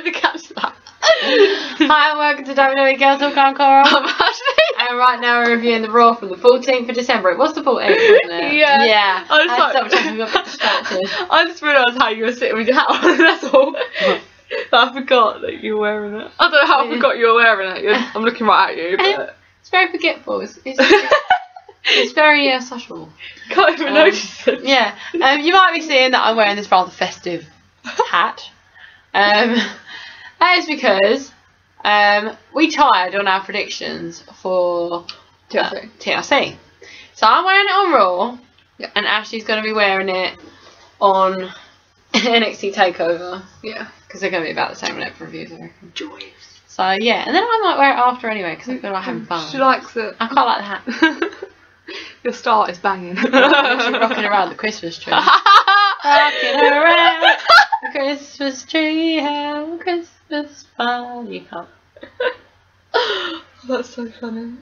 I didn't catch that. Hi and welcome to WWE Girl Talk. I'm Coral. I'm Ashley. And right now we're reviewing the Raw from the 14th of December. It was the 14th, wasn't it? Yeah. Yeah. I just realised how you were sitting with your hat on, that's all. What? I forgot that you were wearing it. I don't know how I forgot you were wearing it. I'm looking right at you. But... It's very forgetful. It's very social. Can't even notice it. Yeah. You might be seeing that I'm wearing this rather festive hat. That is because we tied on our predictions for TLC. So I'm wearing it on Raw, yeah. And Ashley's going to be wearing it on NXT Takeover. Yeah. Because they're going to be about the same length reviews, I reckon. Joyous. So, yeah. And then I might wear it after anyway, because I feel like having fun. She likes it. I quite like the hat. Your star is banging. She's rocking around the Christmas tree. Rocking around the Christmas tree, have Christmas fun. You can't. That's so funny.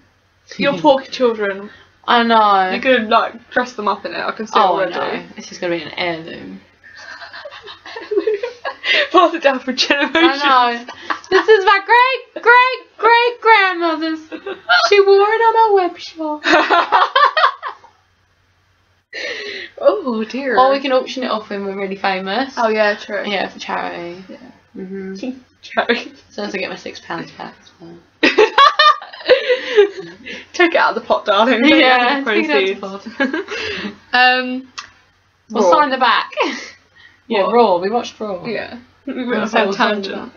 Your poor children. I know. You could, like, dress them up in it. I can see already. Oh, I know. It's just going to be an heirloom. Pass it down for generations. I know. This is my great, great, great grandmother's. She wore it on a web shawl. Oh dear. Or we can auction it off when we're really famous. Oh yeah, true. Yeah, for charity. Yeah. Mhm. Charity. As soon as I get my £6 back. So. Take it out of the pot, darling. Yeah. Take it out of the pot. We'll sign the back. Yeah, what? Raw. We watched Raw. Yeah. We went on a tangent.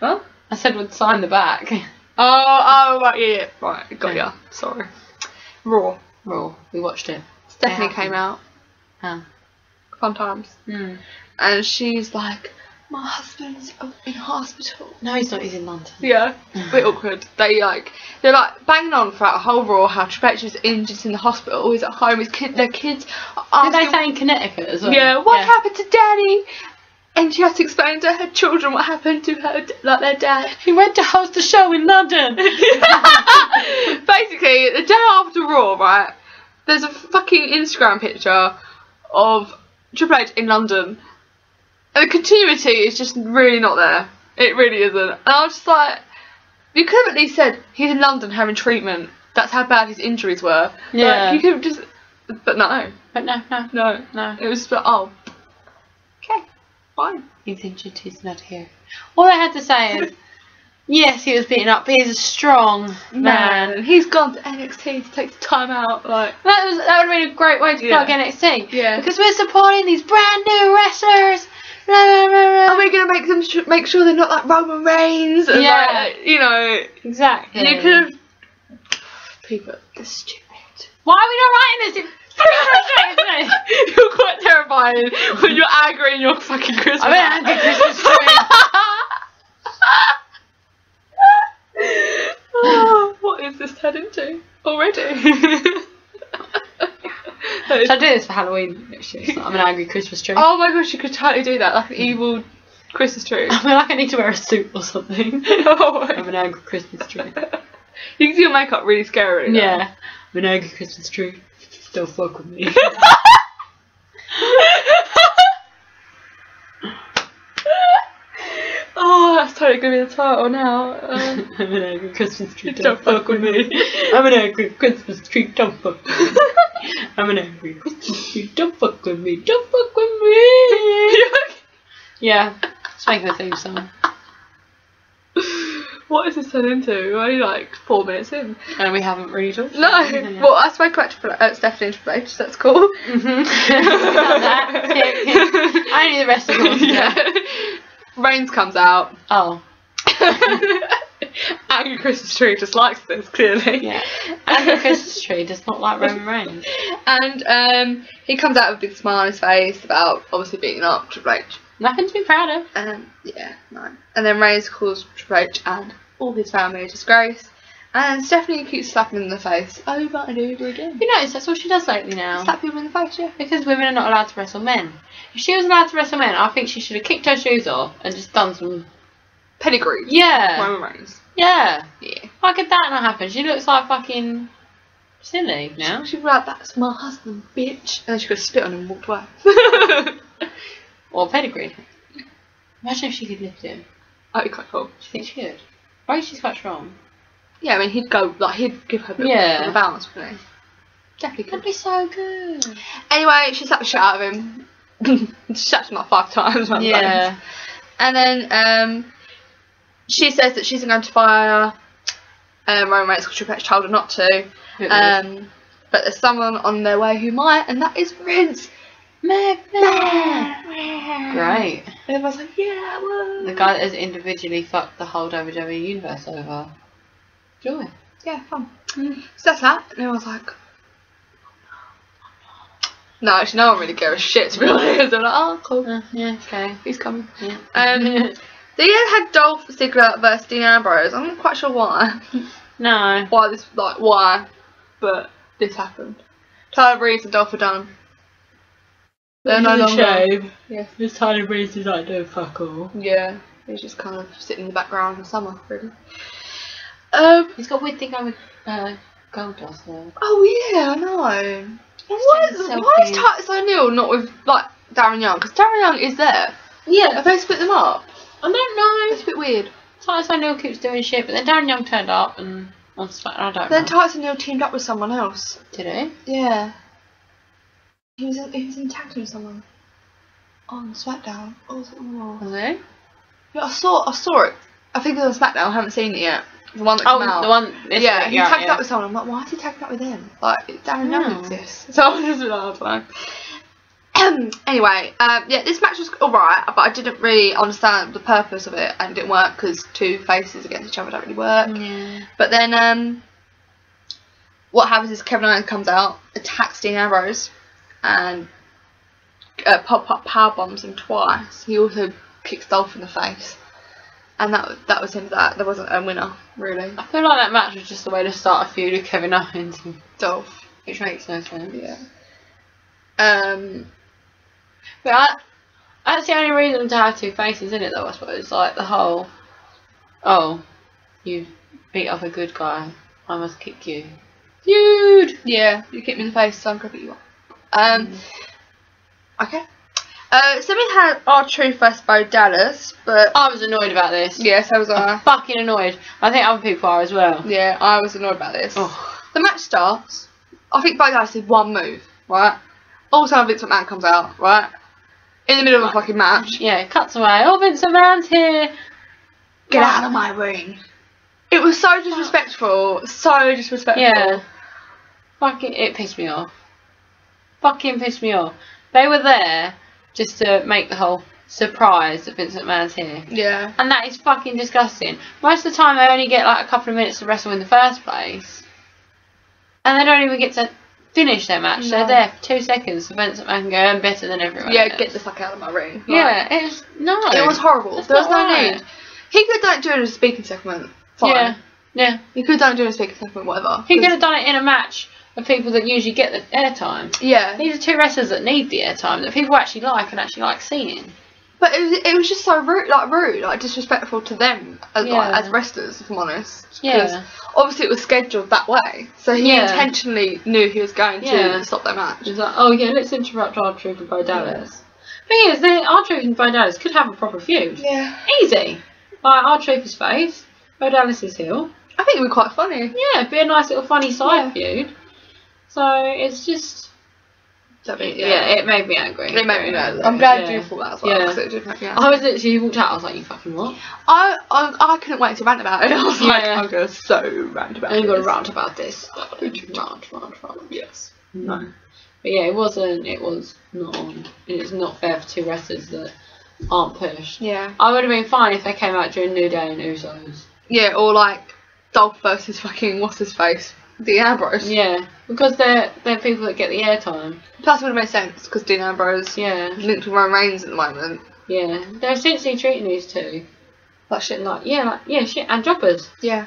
Huh? I said we'd sign the back. Oh, right, yeah. Right, got ya. Sorry. Raw. We watched it. Stephanie came out. Huh. Fun times. Mm. And she's like, my husband's in hospital. No, he's not. He's in London. Yeah. A bit awkward. They're like banging on throughout a whole Raw how Triple H is injured in the hospital. He's at home. Their kids are asking. Did they say in Connecticut as well? Yeah. What happened to Daddy? And she has to explain to her children what happened to her, like their dad. He went to host a show in London. Basically, the day after Raw, right? There's a fucking Instagram picture of Triple H in London. And the continuity is just really not there. It really isn't. And I was just like, you could have at least said, he's in London having treatment. That's how bad his injuries were. Yeah. Like, you could have just... But no. But no. It was but okay, fine. He's injured, he's not here. All I had to say is, yes, he was beaten up, but he's a strong man. He's gone to NXT to take the time out. Like that would have been a great way to plug NXT. Yeah. Because we're supporting these brand new wrestlers. Are we going to make them make sure they're not like Roman Reigns? And like, you know. Exactly. You could have... People, they're stupid. Why are we not writing this? You're quite terrifying when you're angry and you're fucking Christmas. I'm an angry Christmas tree. What is this turned into already? Should I do this for Halloween next year? I'm an angry Christmas tree. Oh my gosh, you could totally do that, like an evil Christmas tree. I feel like I need to wear a suit or something. Oh, I'm an angry Christmas tree. You can do your makeup really scary. Though. Yeah, I'm an angry Christmas tree. Don't fuck with me. Oh, that's totally gonna be the title now. I'm an angry Christmas tree. Don't fuck with me. I'm an angry Christmas tree. Don't fuck with me. I'm an angry Christmas tree. Don't fuck with me. Don't fuck with me. Yeah, let's make the theme song. What is this turned into? We're only like 4 minutes in. And we haven't really done. No. Well, I spoke about Stephanie and Triple H, so that's cool. Mm-hmm. I knew the rest of them. Yeah. Reigns comes out. Oh. Angry Christmas tree just likes this, clearly. Yeah. Angry Christmas tree does not like Roman Reigns. And he comes out with a big smile on his face about obviously beating up Triple H. Nothing to be proud of. Yeah, no. And then Reigns calls Triple H and all his family a disgrace. And Stephanie keeps slapping him in the face over and over again. You notice that's all she does lately now. Slap people in the face, yeah. Because women are not allowed to wrestle men. If she was allowed to wrestle men, I think she should have kicked her shoes off and just done some... Pedigree. Yeah. Roman Reigns. Yeah. Yeah. Why could that not happen? She looks like fucking silly now. She'd be like, that's my husband, bitch. And then she could have spit on him and walked away. Or pedigree. Imagine if she could lift him. That'd be quite cool. Do you think she could? I think she's quite strong. Yeah, I mean, he'd go, like, he'd give her a bit of a balance, wouldn't he? Definitely could. That'd be so good. Anyway, she slapped the shit out of him. Slapped him like 5 times. Yeah. And then she says that she's going to fire Roman Reigns because Triple H told her not to. But there's someone on their way who might, and that is Vince McMahon. Great. And everyone's like, yeah, whoa. The guy that has individually fucked the whole WWE universe over. Joy. Yeah, fun. So that's that. And everyone's like, no, actually, no one really gave a shit, to be honest. I'm like, oh, cool. Yeah, okay. He's coming. Yeah. They had Dolph Ziggler versus Dean Ambrose. I'm not quite sure why. No. Why this, like, why? But this happened. Tyler Breeze and Dolph are done. They're no longer. Shame. Yeah. This Tyler Breeze is like doing fuck all. Yeah. He's just kind of sitting in the background in the summer, really. He's got a weird thing going with gold dust though. Oh yeah, I know. Why is Titus O'Neil not with, like, Darren Young? Because Darren Young is there. Yeah. Have they split them up? I don't know. It's a bit weird. Titus O'Neil keeps doing shit, but then Darren Young turned up and on SmackDown, I don't know. Then Titus O'Neil teamed up with someone else. Did he? Yeah. He was in tag team with someone on SmackDown. Was he? Yeah, I saw it. I think it was on SmackDown. I haven't seen it yet. The one that came out. The one. Yeah, he tagged up with someone. I'm like, why is he tagged up with him? Like, Darren Young exists. So I was just like, anyway, yeah, this match was alright, but I didn't really understand the purpose of it, and it didn't work because two faces against each other don't really work. Yeah. But then, what happens is Kevin Owens comes out, attacks Dean Ambrose, and power bombs him twice. He also kicks Dolph in the face. And that was him. That there wasn't a winner really. I feel like that match was just the way to start a feud with Kevin Owens and Dolph, which makes no sense. Yeah. But that's the only reason to have two faces, isn't it? Though I suppose, like, the whole, oh, you beat up a good guy, I must kick you. Dude. Yeah. You kick me in the face, so I'm gonna beat you up. Okay. So we had R-Truth versus Bo Dallas, but I was annoyed about this. Yes, I was. I'm fucking annoyed. I think other people are as well. Yeah, I was annoyed about this. Oh. The match starts. I think Bo Dallas did one move, right? All of a sudden Vince McMahon comes out, right? In the middle of a fucking match. Yeah, cuts away. Oh, Vince McMahon's here. Get out of my ring. It was so disrespectful. So disrespectful. Yeah. Fucking, it pissed me off. Fucking pissed me off. They were there just to make the whole surprise that Vince McMahon's here. Yeah. And that is fucking disgusting. Most of the time they only get like a couple of minutes to wrestle in the first place. And they don't even get to finish their match. No. They're there for 2 seconds so Vince McMahon can go, I'm better than everyone else. Get the fuck out of my ring. Like, yeah, it was... No. It was horrible. There was no need. He could have done it during a speaking segment. Fine. Yeah. Yeah. He could have done it during a speaking segment, whatever. He could have done it in a match of people that usually get the airtime. Yeah. These are two wrestlers that need the airtime, that people actually like and actually like seeing. But it was just so rude, like disrespectful to them as wrestlers, if I'm honest. Yeah. Obviously it was scheduled that way, so he intentionally knew he was going to stop their match. He's like, oh yeah, let's interrupt R-Truth and Bo Dallas. Thing is, R-Truth and Bo Dallas could have a proper feud. Yeah. Easy. Like, R-Truth is face, Bo Dallas is heel. I think it would be quite funny. Yeah, it'd be a nice little funny side feud. So it's just, it made me angry. It made me angry. I'm glad you thought that as well. Yeah. It did make me angry. I was literally walked out. I was like, you fucking what? I couldn't wait to rant about it. I was like, I'm gonna so rant about it. I'm gonna rant about this. Rant. Yes. No. But yeah, it wasn't. It was not on, and it's not fair for two wrestlers that aren't pushed. Yeah. I would have been fine if they came out during New Day and Usos. Yeah, or like Dolph versus fucking what's his face. Dean Ambrose. Yeah, because they're people that get the airtime. Plus, it would have made sense because Dean Ambrose linked with Roman Reigns at the moment. Yeah, they're essentially treating these two like shit, shit and jobbers. Yeah,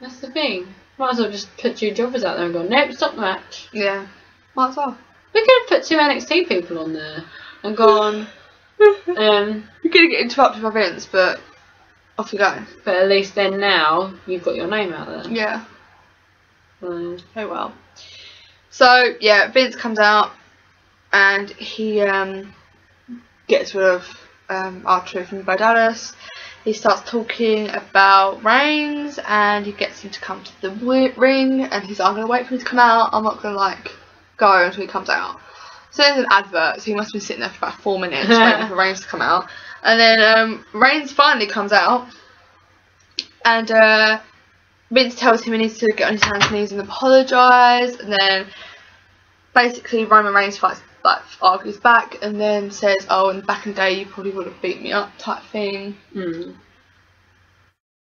that's the thing. Might as well just put two jobbers out there and go, nope, stop the match. Yeah, might as well. We could have put two NXT people on there and gone. We're gonna get interrupted by Vince, but off you go. But at least then now you've got your name out there. Yeah. Oh well. So yeah, Vince comes out and he gets rid of R-Truth and Bo Dallas. He starts talking about Reigns and he gets him to come to the ring, and he's like, I'm going to wait for him to come out, I'm not going to like go until he comes out. So there's an advert, so he must have been sitting there for about 4 minutes waiting for Reigns to come out. And then Reigns finally comes out, and Vince tells him he needs to get on his hands and knees and apologise, and then basically Roman Reigns fights, like, argues back, and then says, oh, in the back in the day you probably would have beat me up type thing. And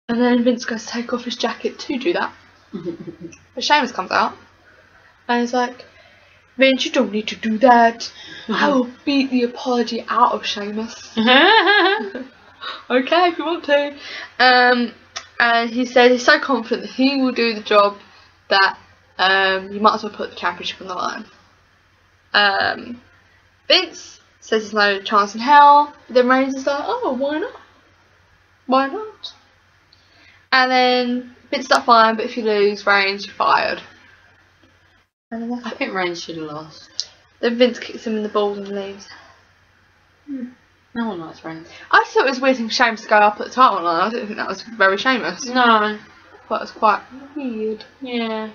then Vince goes to take off his jacket to do that. But Sheamus comes out and he's like, Vince, you don't need to do that. I will beat the apology out of Sheamus. Okay, if you want to. And he says he's so confident that he will do the job that you might as well put the championship on the line. Vince says there's no chance in hell. Then Reigns is like, oh, why not? Why not? And then Vince's like, fine, but if you lose, Reigns, you're fired. And then I think Reigns should have lost. Then Vince kicks him in the balls and leaves. No one likes Reigns. I thought it was weird for Sheamus to go up at the title line. I didn't think that was very Sheamus. No. But it was quite weird. Yeah.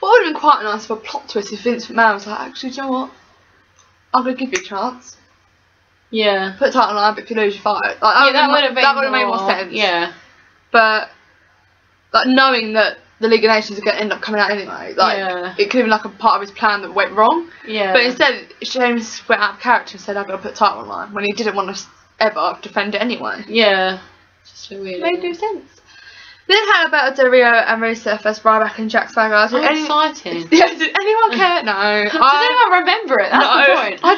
What would have been quite nice for a plot twist if Vince McMahon was like, actually, do you know what? I'm going to give you a chance. Yeah. Put a title line, but if you lose, you fight. Like, yeah, that would have made more sense. Yeah. But, like, knowing that the League of Nations are going to end up coming out anyway, like, it could have been like a part of his plan that went wrong. Yeah. But instead, Sheamus went out of character and said, I've got to put a title line, when he didn't want to ever defend it anyway. Yeah. Just so weird. It made no sense. Then how about Del Rio and Rusev vs Ryback and Jack Swagger? Exciting. Yeah, did anyone care? No. Does anyone remember it? That's the point. I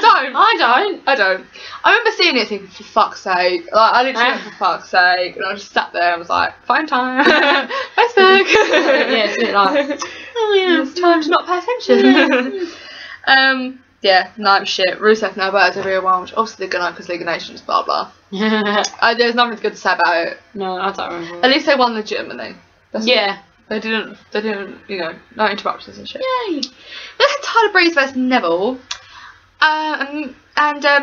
don't. I remember seeing it thinking, for fuck's sake. Like, I literally went, for fuck's sake. And I just sat there and was like, phone time. Facebook. Yeah, it's a bit like, oh yeah, it's time to not pay attention. No shit. Rusev now about Del Rio one, which obviously they're gonna, because League of Nations, blah blah. There's nothing good to say about it. No, I don't remember. At least they won legitimately. That's They didn't, you know, no interruptions and shit. Yay! Then they had Tyler Breeze vs Neville.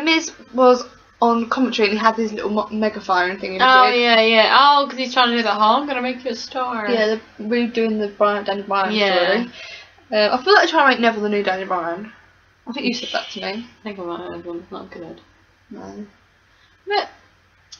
Miz was on commentary and he had this little megaphone thing. Oh, because he's trying to do that, I'm going to make you a star. Yeah, they're redoing the Daniel Bryan story. I feel like they're trying to make Neville the new Daniel Bryan. I think you said that to me. I think I might have one. Not good. No. But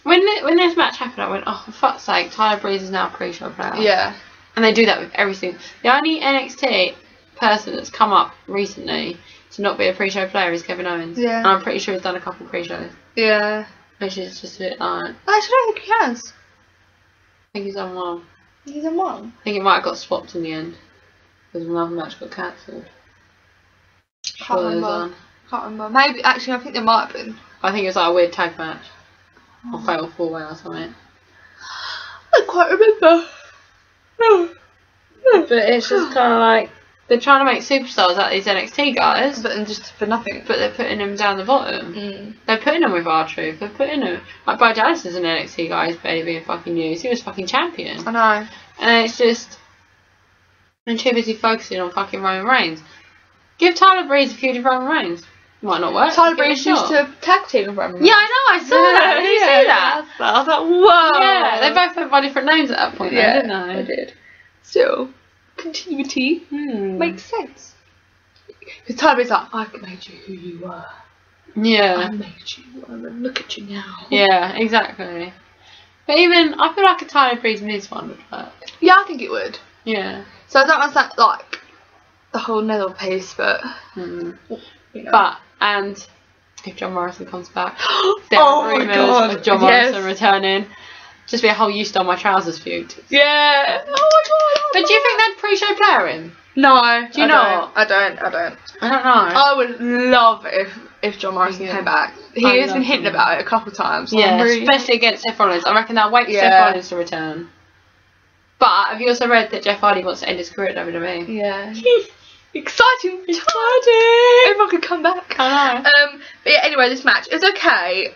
when this match happened, I went, oh, for fuck's sake, Tyler Breeze is now a pre-show player. Yeah. And they do that with everything. The only NXT person that's come up recently to not be a pre-show player is Kevin Owens. Yeah. And I'm pretty sure he's done a couple pre-shows. Yeah. Which is just a bit like... I actually don't think he has. I think he's on one. He's on one? I think it might have got swapped in the end. Because another match got cancelled. Can't remember. Maybe, actually, I think there might have been. I think it was like a weird tag match. Or fatal four-way or something. I don't quite remember. But it's just kind of like, they're trying to make superstars out of these NXT guys. But then just for nothing. But they're putting them down the bottom. They're putting them with R-Truth. They're putting them... Like, Bo Dallas is an NXT guy who's barely being fucking used. He was fucking champion. I know. And it's just... I'm too busy focusing on fucking Roman Reigns. Give Tyler Breeze a feud with Roman Reigns. Might not work. Tyler Breeze used to tag team Roman. Yeah, I know. I saw that. Did you see that? I was like, whoa. Yeah, they both went by different names at that point. Yeah, though, didn't they? They did. So continuity makes sense. Because Tyler Breeze like, I made you who you were. Yeah. I made you. And look at you now. Yeah, exactly. But even I feel like a Tyler Breeze Miz one would work. Yeah, I think it would. Yeah. So I don't understand like the whole Nether piece, but you know. But. And if John Morrison comes back, there are rumours of John Morrison returning. Just be a whole "you stole my trousers" feud. Yeah. Oh my god. But do you think they'd pre-show player him? No. Do you not? I don't know. I would love if John Morrison came back. He has been hinting about it a couple of times. Yeah. Really... Especially against Seth Rollins. I reckon they'll wait for Seth Rollins to return. But have you also read that Jeff Hardy wants to end his career at WWE? Yeah. Exciting! Everyone could come back. I know. But yeah, anyway, this match is okay.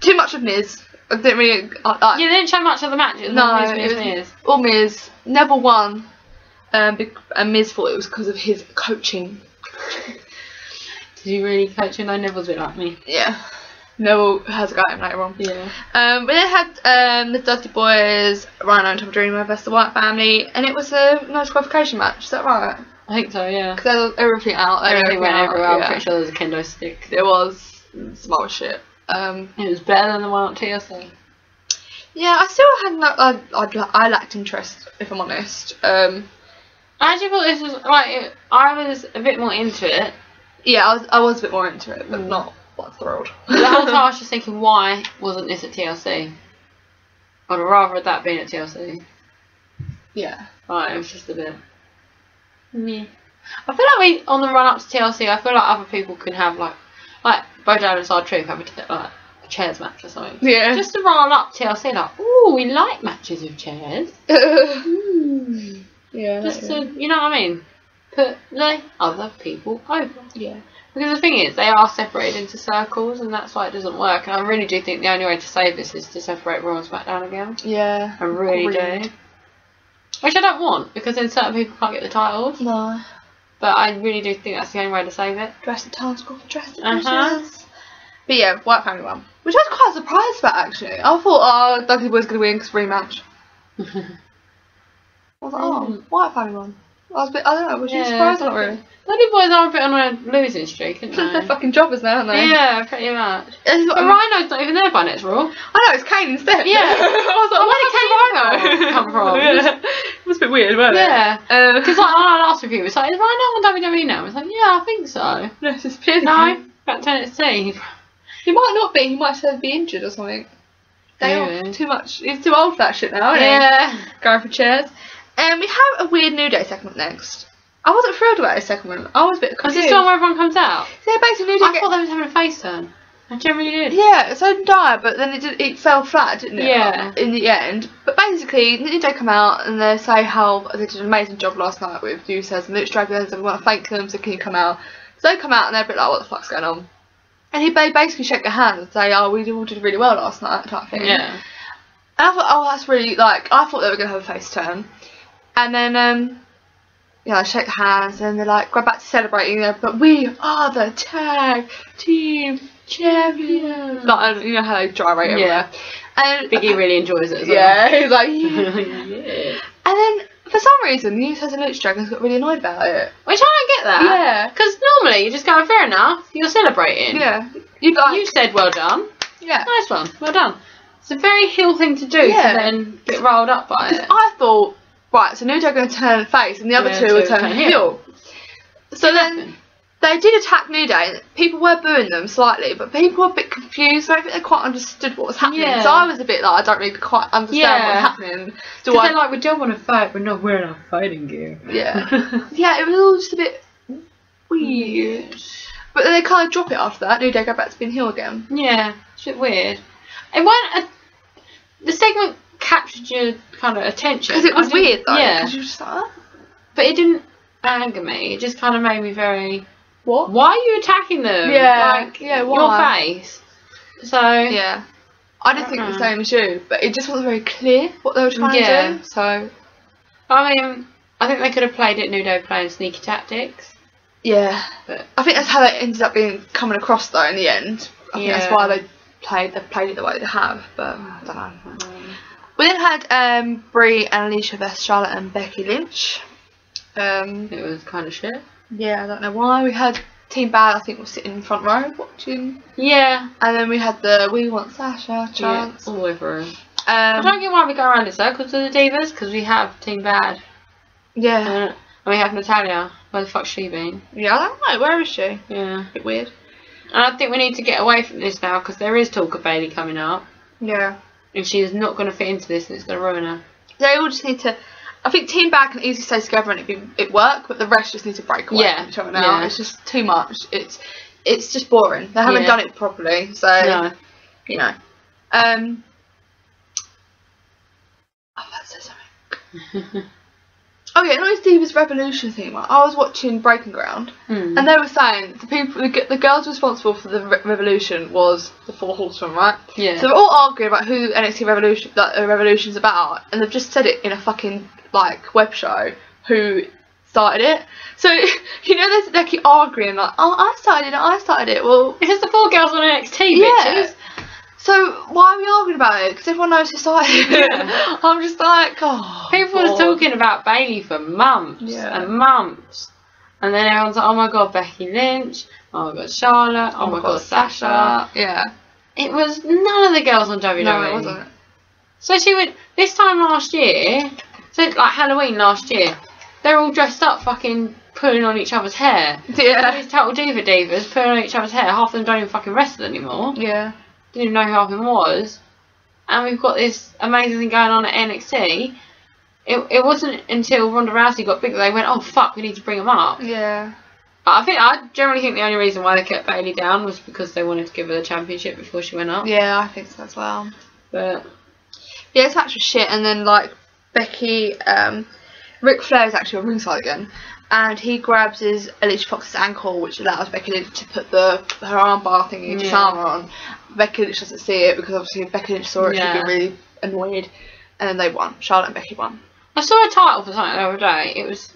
Too much of Miz. I didn't really. Yeah, they didn't show much of the match. It was Miz. All Miz. Neville won. And Miz thought it was because of his coaching. Did you really coach him? No, Neville's a bit like me. Yeah. Neville has got him later on. Yeah. But they had the Dirty Boys, Rhyno and Tom Dreamer versus the Wyatt Family, and it was a no disqualification match. Is that right? I think so, yeah. Because everything out. Everything went everywhere. Yeah. I'm pretty sure there was a kendo stick. There was. Smart shit. It was better than the one at TLC. Yeah, I still had no... I lacked interest, if I'm honest. I actually thought this was... Like, I was a bit more into it. Yeah, I was a bit more into it, but not like, thrilled. The whole time I was just thinking, why wasn't this at TLC? I'd rather that been at TLC. Yeah. Right, it was just a bit... Yeah. I feel like we, on the run-up to TLC, I feel like other people could have, like Bo Dallas and R-Truth have a chairs match or something. Yeah. Just to roll up TLC, like, ooh, we like matches with chairs. Yeah. Just to, you know what I mean? Put the other people over. Yeah. Because the thing is, they are separated into circles, and that's why it doesn't work. And I really do think the only way to save this is to separate Raw and SmackDown again. Yeah. I really do. Which I don't want, because then certain people can't get the titles. No. But I really do think that's the only way to save it. Dress the titles, go for dress the titles. But yeah, Wyatt Family won. Which I was quite surprised about, actually. I thought, oh, Dougie Boy's going to win because rematch. I was like, oh, Wyatt Family won. I was a bit, I don't know, was you surprised or not really? Dougie Boys are a bit on a losing streak, aren't they? They're fucking jobbers now, aren't they? Yeah, pretty much. But Rhino's not even there by next Raw. I know, it's Kane instead. Yeah. I was like, where did Kane Rhyno come from? Yeah. It was a bit weird, weren't it? Yeah. Because like, on our last review, it was like, is Rhyno on WWE now? I was like, yeah, I think so. No, it's just pure. No, back to NXT. He might not be, he might still be injured or something. They are too much, he's too old for that shit now, isn't he? Yeah. Going for chairs. And we have a weird New Day segment next. I wasn't thrilled about this segment. I was a bit confused. Is this the one where everyone comes out? Yeah, basically New Day. I thought they was having a face turn. I generally did. Yeah, so did I, but then it fell flat, didn't it? Yeah. In the end. But basically, New Day come out and they say how they did an amazing job last night with the Usos and Luke Dragons, and we want to thank them, so can you come out? So they come out and they're a bit like, what the fuck's going on? And they basically shake their hands and say, oh, we all did really well last night, type thing. Yeah. And I thought, oh, that's really, like, I thought they were going to have a face turn. And then, yeah, they shake hands and they're like, go back to celebrating, but we are the tag team champions. Like, you know how they gyrate everywhere. Yeah. And Biggie really enjoys it as well. Yeah, he's like, yeah. Yeah. And then, for some reason, the Usos and Lucha Dragons got really annoyed about it. Which I don't get that. Yeah. Because normally, you're just going, fair enough, you're celebrating. Yeah. You said, well done. Yeah. Nice one, well done. It's a very heel thing to do to then get rolled up by it. I thought... Right, so New Day are going to turn face and the other two will turn heel. So then they did attack New Day. People were booing them slightly, but people were a bit confused. So I don't think they quite understood what was happening. Yeah. So I was a bit like, I don't really quite understand what's happening. Because they're like, we don't want to fight, we're not wearing our fighting gear. Yeah. Yeah, it was all just a bit weird. But then they kind of drop it after that. New Day go back to being heel again. Yeah, it's a bit weird. And when the segment... captured your kind of attention because it was weird though. Yeah, you just like, oh. But it didn't anger me. It just kind of made me very why are you attacking them? Yeah, like why? Your face. So yeah, I didn't think the same as you, but it just wasn't very clear what they were trying to do. So I mean, I think they could have played it New Day playing sneaky tactics. Yeah, but I think that's how they ended up coming across though in the end. I think that's why they played it the way they have. But I don't know. We then had Brie and Alicia versus Charlotte and Becky Lynch. It was kind of shit. Yeah, I don't know why. We had Team Bad, I think, was sitting in front row watching. Yeah. And then we had the We Want Sasha chance. Yeah, all over. I don't get why we go around in circles with the divas, because we have Team Bad. Yeah. And we have Natalia. Where the fuck's she been? Yeah, I don't know. Where is she? Yeah. A bit weird. And I think we need to get away from this now, because there is talk of Bayley coming up. Yeah. And she is not going to fit into this, and it's going to ruin her. They all just need to... I think Team Bad can easily stay together and it work, but the rest just need to break away from each other now. Yeah. It's just too much. It's just boring. They haven't done it properly, so... No. You know. I've had to say something. Oh yeah, not Divas Revolution thing. I was watching Breaking Ground, and they were saying the girls responsible for the revolution was the Four Horsemen, right? Yeah. So they're all arguing about who NXT Revolution that Revolution's about, and they've just said it in a fucking like web show who started it. So, you know, there's Becky arguing, like, oh, I started it. Well, it's the four girls on NXT, yeah. Bitches. So, why are we arguing about it? Because everyone knows who started it. Yeah. I'm just like, oh. People are talking about Bayley for months and months. And then everyone's like, oh my god, Becky Lynch. Oh my god, Charlotte. Oh my god, Sasha. Yeah. It was none of the girls on WWE. No, it wasn't. So she would, this time last year, so like Halloween last year, they're all dressed up fucking pulling on each other's hair. Yeah. All these total divas pulling on each other's hair. Half of them don't even fucking wrestle anymore. Yeah. Didn't even know who half of them was. And we've got this amazing thing going on at NXT. It wasn't until Ronda Rousey got big that they went, oh fuck, we need to bring them up. Yeah. But I generally think the only reason why they kept Bayley down was because they wanted to give her the championship before she went up. Yeah, I think so as well. But yeah, it's actual shit. And then like Becky, Ric Flair is actually on ringside again, and he grabs his Alicia Fox's ankle, which allows Becky Lynch to put her armbar thingy to armor on. Becky Lynch doesn't see it because obviously if Becky Lynch saw it, she'd be really annoyed. And then they won. Charlotte and Becky won. I saw a title for something the other day. It was,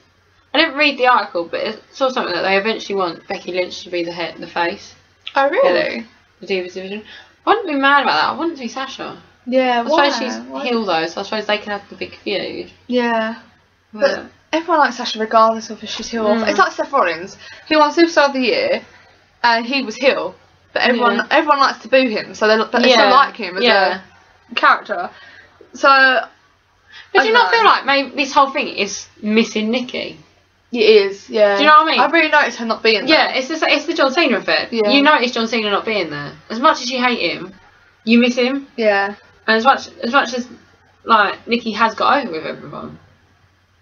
I didn't read the article, but I saw something that they eventually want Becky Lynch to be the head, the face. Oh really? The Divas division. I wouldn't be mad about that. I wouldn't be Sasha. Yeah, I suppose she's heel though, so I suppose they can have the big feud. Yeah. But everyone likes Sasha regardless of if she's heel or it's like Seth Rollins. He won Superstar of the Year and he was heel. But everyone likes to boo him, so they still like him as a character. So but do you not feel like maybe this whole thing is missing Nikki? It is, yeah. Do you know what I mean? I really noticed her not being there. Yeah, it's the John Cena effect. Yeah. You notice John Cena not being there. As much as you hate him, you miss him. Yeah. And as much as like Nikki has got over with everyone,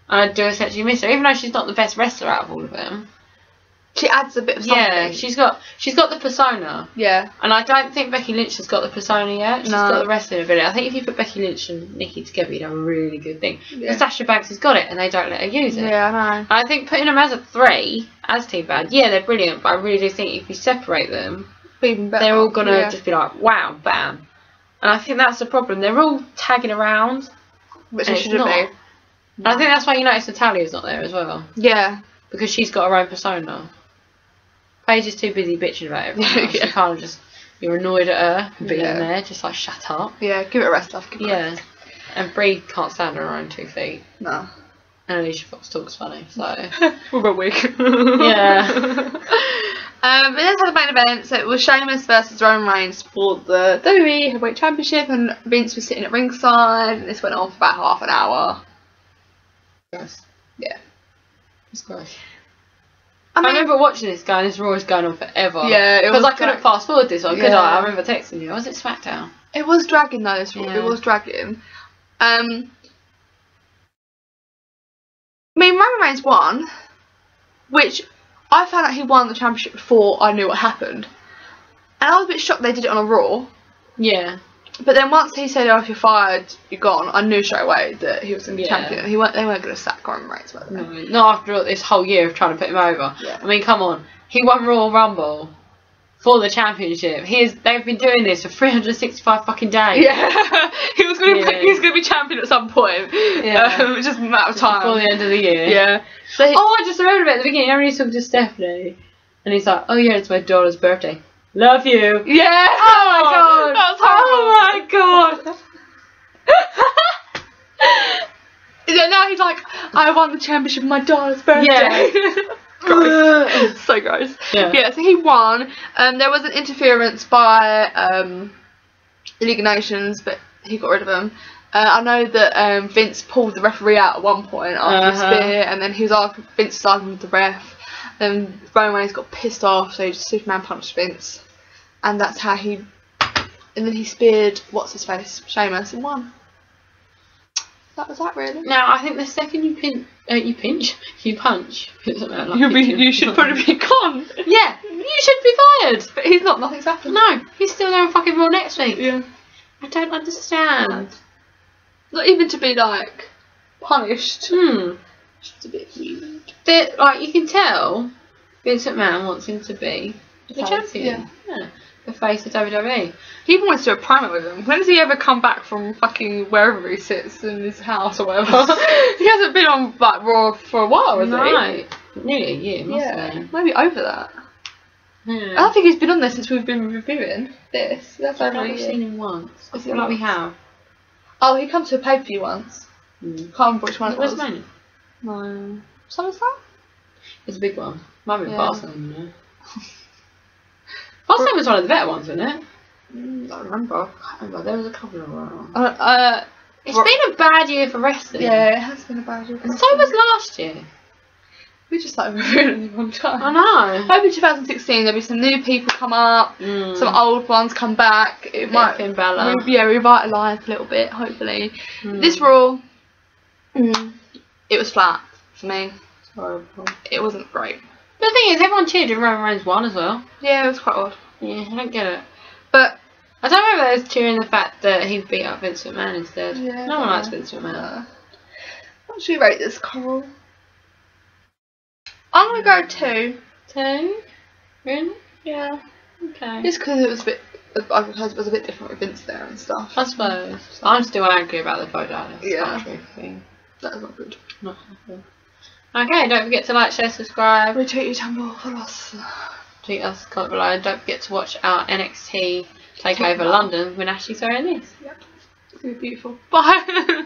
and I do essentially miss her, even though she's not the best wrestler out of all of them. She adds a bit of something. Yeah, she's got the persona. Yeah. And I don't think Becky Lynch has got the persona yet. She's got the wrestling ability. I think if you put Becky Lynch and Nikki together, you'd have a really good thing. Yeah. Sasha Banks has got it, and they don't let her use it. Yeah, I know. And I think putting them as a three, as Team Bad, yeah, they're brilliant, but I really do think if you separate them, even better. They're all going to just be like, wow, bam. And I think that's the problem. They're all tagging around. Which they shouldn't be. And I think that's why you notice Natalia's not there as well. Yeah. Because she's got her own persona. Paige is too busy bitching about everything. She kind of just, you're annoyed at her being there, just like shut up. Yeah, give it a rest, love. Give it a rest. And Bree can't stand on her own 2 feet. No. And Alicia Fox talks funny, so. We're both weak. Yeah. But then had the main event, so it was Sheamus versus Roman Reigns for the WWE Heavyweight Championship, and Vince was sitting at ringside, and this went on for about half an hour. Gross. Yeah. It's gross. I remember watching this guy, and this Raw was going on forever. Yeah, it was. Because I couldn't fast forward this one, could I? I remember texting you. Was it SmackDown? It was dragging though, this Raw. Yeah. It was dragging. I mean, Roman Reigns won, which I found out he won the championship before I knew what happened. And I was a bit shocked they did it on a Raw. Yeah. But then once he said, oh, if you're fired, you're gone, I knew straight away that he was going to be champion. They weren't going to sack Roman Reigns, were they? No, not after this whole year of trying to put him over. Yeah. I mean, come on. He won Royal Rumble for the championship. They've been doing this for 365 fucking days. Yeah. He was going to be champion at some point. Yeah. It was just a matter of time. Before the end of the year. Yeah. So I just remembered at the beginning, I was talking to Stephanie, and he's like, oh, yeah, it's my daughter's birthday. Love you. Yeah. Oh, my God. That was horrible. Oh, my God. Yeah, now he's like, I won the championship on my daughter's birthday. Yeah. Gross. So gross. Yeah. Yeah, so he won. There was an interference by the League of Nations, but he got rid of him. I know that Vince pulled the referee out at one point after the spear, and then Vince was arguing with the ref. Then Roman Reigns got pissed off, so he just Superman punched Vince, and that's how he. And then he speared Sheamus and won. That was that, really. Now I think the second you punch. You should probably be gone. Yeah, you should be fired. But he's not. Nothing's happened. No, he's still there on fucking Raw next week. Yeah. I don't understand. Not even to be like punished. It's a bit weird. Like, you can tell Vince McMahon wants him to be The champion. Yeah. The face of WWE. He wants to do a primate with him. When does he ever come back from fucking wherever he sits in his house or whatever? He hasn't been on like, Raw for a while, has he? Nearly a year, must have been. Maybe over that. Yeah. I don't think he's been on there since we've been reviewing this. That's over a year. I've seen him once. I think we have. Oh, he comes to a pay-per-view once. Mm. Can't remember which one it was. Where's no. Something's that? It's a big one. Might be Barcelona, you know. Barcelona was one of the better ones, wasn't it? Mm, I don't remember. I can't remember. There was a couple of them. It's been a bad year for wrestling. Yeah, it has been a bad year for wrestling. And so was last year. We just like ruining the wrong time. I know. Maybe 2016 there'll be some new people come up, some old ones come back. It might revitalise a little bit, hopefully. This Raw, it was flat for me. Horrible. It wasn't great. But the thing is, everyone cheered when Roman Reigns won as well. Yeah, it was quite odd. Yeah, I don't get it. But I don't remember those cheering the fact that he beat up Vince McMahon instead. Yeah, no one likes Vince McMahon. What should we rate this, Coral? I'm gonna go 2. 2? Really? Yeah. Okay. Just because it was a bit, it was a bit different with Vince there and stuff. I suppose. So. I'm still angry about the Bo Dallas thing. That's not good. Not happy. Okay, don't forget to like, share, subscribe. Retweet your Tumblr, follow us. Tweet us, comment below. Don't forget to watch our NXT Takeover London when Ashley's wearing this. Yep. It's gonna be beautiful. Bye.